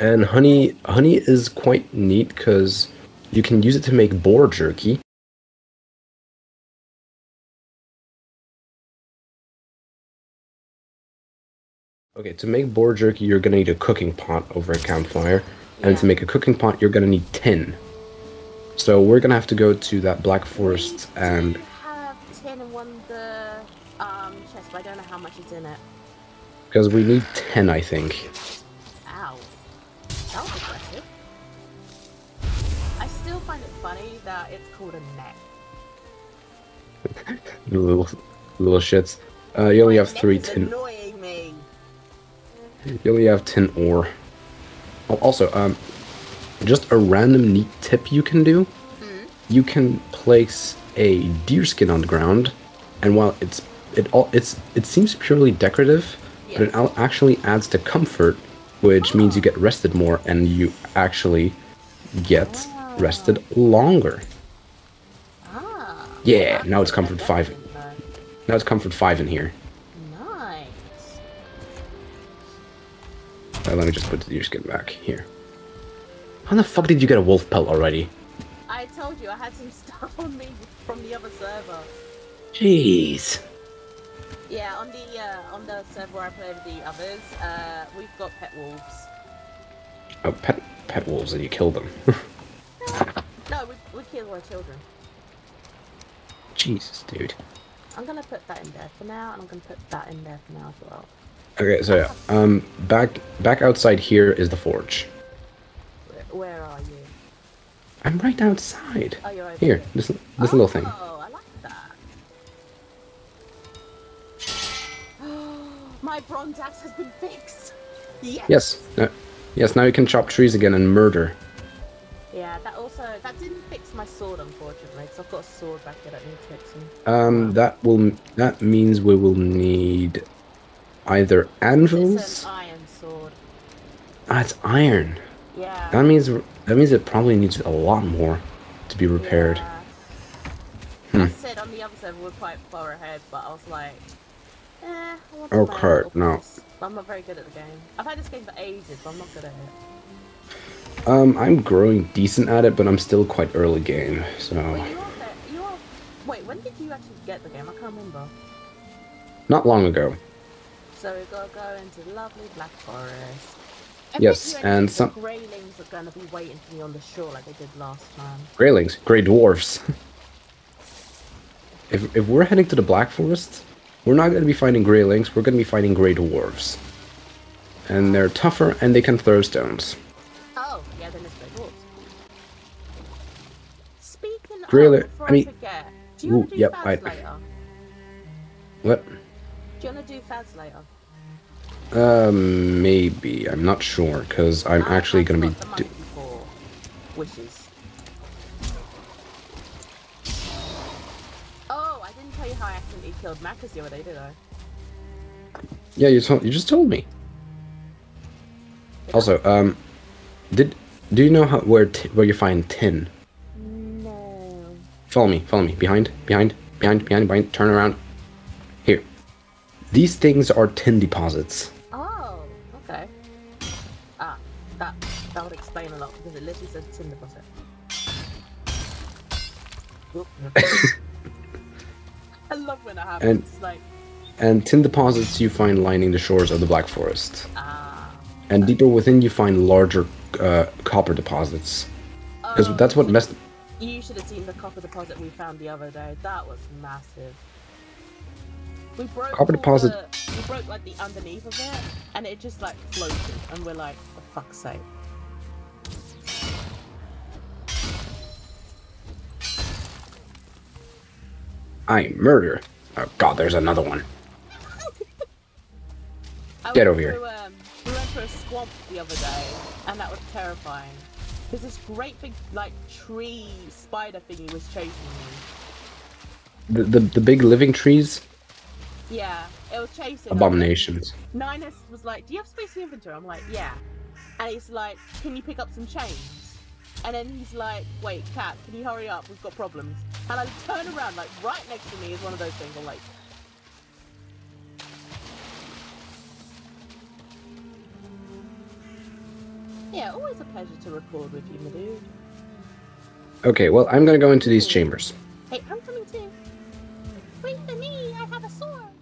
And honey is quite neat because you can use it to make boar jerky. Okay, to make boar jerky, you're going to need a cooking pot over a campfire. Yeah. And to make a cooking pot, you're going to need tin. So we're going to have to go to that Black Forest and... We have tin in one of the chests, but I don't know how much is in it. Because we need 10, I think. Ow. That was aggressive. I still find it funny that it's called a net. little shits. You only have 3 tin. Annoying me. You only have tin ore. Oh, also, just a random neat tip you can do. You can place a deerskin on the ground, and while it seems purely decorative. But it actually adds to comfort, which means you get rested more, and you actually get rested longer. Yeah, now it's comfort 5. Now it's comfort 5 in here. Nice. Let me just put your skin back here. How the fuck did you get a wolf pelt already? I told you I had some stuff on me from the other server. Jeez. Yeah, on the server I played with the others, we've got pet wolves. Oh, pet wolves, and you kill them. No, we kill our children. Jesus, dude. I'm gonna put that in there for now, and I'm gonna put that in there for now as well. Okay, so yeah, back outside here is the forge. Where are you? I'm right outside. Oh, you're over here. Here, this little thing. My bronze axe has been fixed. Yes. Yes. Yes. Now you can chop trees again and murder. Yeah. That didn't fix my sword, unfortunately. Because I've got a sword back there that needs fixing. That means we will need either anvils. It's an iron sword. Ah, it's iron. Yeah. That means it probably needs a lot more to be repaired. Yeah. I said on the other side we're quite far ahead, but I was like. Oh crap, no. I'm not very good at the game. I've had this game for ages, but I'm not good at it. I'm growing decent at it, but I'm still quite early game, so... Wait, when did you actually get the game? I can't remember. Not long ago. So we've got to go into the lovely Black Forest. Yes, and some... Greylings are going to be waiting for me on the shore like they did last time. Greylings? Greydwarfs. If we're heading to the Black Forest... We're not going to be fighting Greylings, we're going to be fighting Greydwarfs. And they're tougher, and they can throw stones. Oh, yeah, then it's Greydwarfs. Speaking of, before I forget, do you want to do fads later? What? Do you want to do fads later? Maybe. I'm not sure, because I'm actually going to be... Wishes. I accidentally killed Macus the other day, did I? Yeah, you just told me. Yeah. Also, do you know where you find tin? No. Follow me. Behind. Turn around. Here. These things are tin deposits. Oh, okay. Ah, that would explain a lot because it literally says tin deposit. I love when it happens. And tin deposits you find lining the shores of the Black Forest. And deeper within you find larger copper deposits. Because that's what messed... You should have seen the copper deposit we found the other day. That was massive. We broke we broke like the underneath of it, and it just like floated, and we're like, for fuck's sake. I murder. Oh god, there's another one. Get over here. We went to a swamp the other day, and that was terrifying. Because this great big, like, tree spider thingy was chasing me. The big living trees? Yeah, it was chasing. Abominations. Ninus was like, do you have space in inventory? I'm like, yeah. And he's like, can you pick up some change? And then he's like, wait, Cat, can you hurry up? We've got problems. And I turn around, like, right next to me is one of those things. I'm like... Yeah, always a pleasure to record with you, my dude. Okay, well, I'm going to go into these chambers. Hey, I'm coming too. Wait for me, I have a sword.